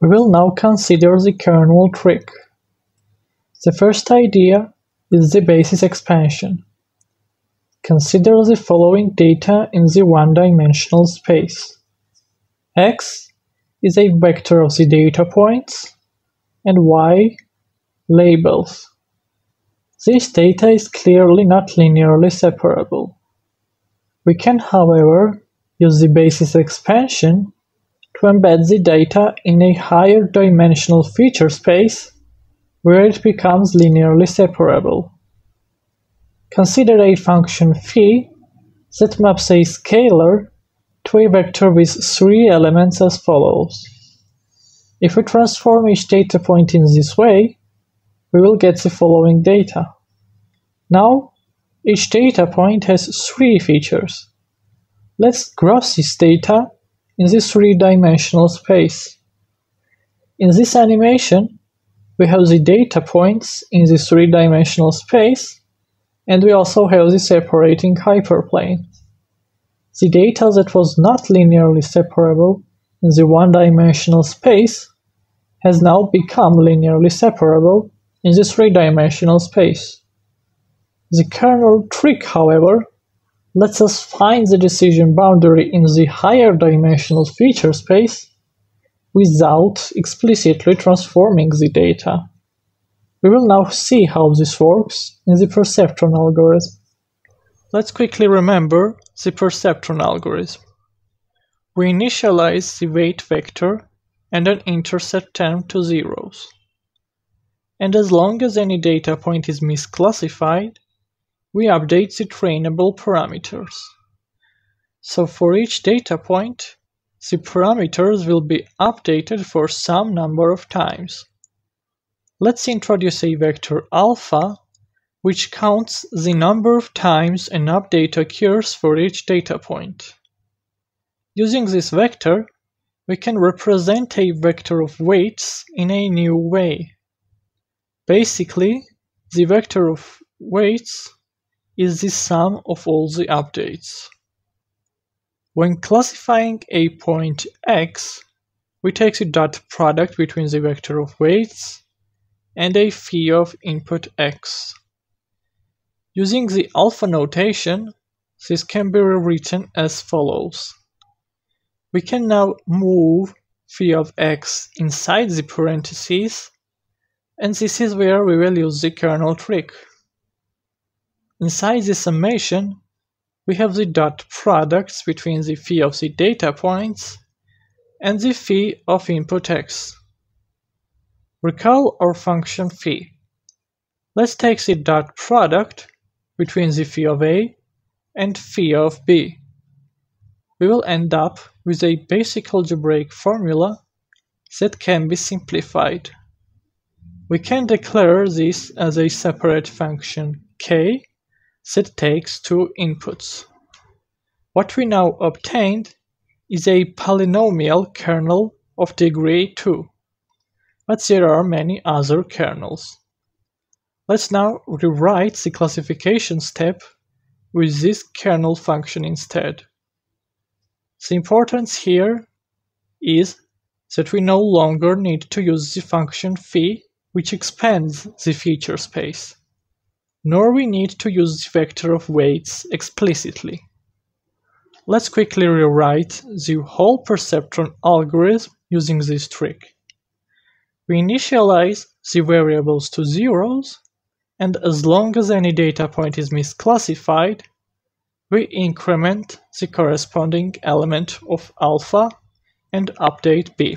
We will now consider the kernel trick. The first idea is the basis expansion. Consider the following data in the one-dimensional space. X is a vector of the data points and Y labels. This data is clearly not linearly separable. We can, however, use the basis expansion to embed the data in a higher dimensional feature space where it becomes linearly separable. Consider a function phi that maps a scalar to a vector with 3 elements as follows. If we transform each data point in this way, we will get the following data. Now, each data point has 3 features. Let's graph this data in this 3-dimensional space. In this animation, we have the data points in this 3-dimensional space, and we also have the separating hyperplane. The data that was not linearly separable in the 1-dimensional space has now become linearly separable in the 3-dimensional space. The kernel trick, however, lets us find the decision boundary in the higher dimensional feature space without explicitly transforming the data. We will now see how this works in the perceptron algorithm. Let's quickly remember the perceptron algorithm. We initialize the weight vector and an intercept term to zeros. And as long as any data point is misclassified, we update the trainable parameters. So for each data point, the parameters will be updated for some number of times. Let's introduce a vector alpha, which counts the number of times an update occurs for each data point. Using this vector, we can represent a vector of weights in a new way. Basically, the vector of weights is the sum of all the updates. When classifying a point x, we take the dot product between the vector of weights and a phi of input x. Using the alpha notation, this can be rewritten as follows. We can now move phi of x inside the parentheses, and this is where we will use the kernel trick. Inside the summation, we have the dot products between the phi of the data points and the phi of input x. Recall our function phi. Let's take the dot product between the phi of a and phi of b. We will end up with a basic algebraic formula that can be simplified. We can declare this as a separate function k that takes 2 inputs. What we now obtained is a polynomial kernel of degree 2, but there are many other kernels. Let's now rewrite the classification step with this kernel function instead. The importance here is that we no longer need to use the function phi, which expands the feature space, nor we need to use the vector of weights explicitly. Let's quickly rewrite the whole perceptron algorithm using this trick. We initialize the variables to zeros, and as long as any data point is misclassified, we increment the corresponding element of alpha and update b.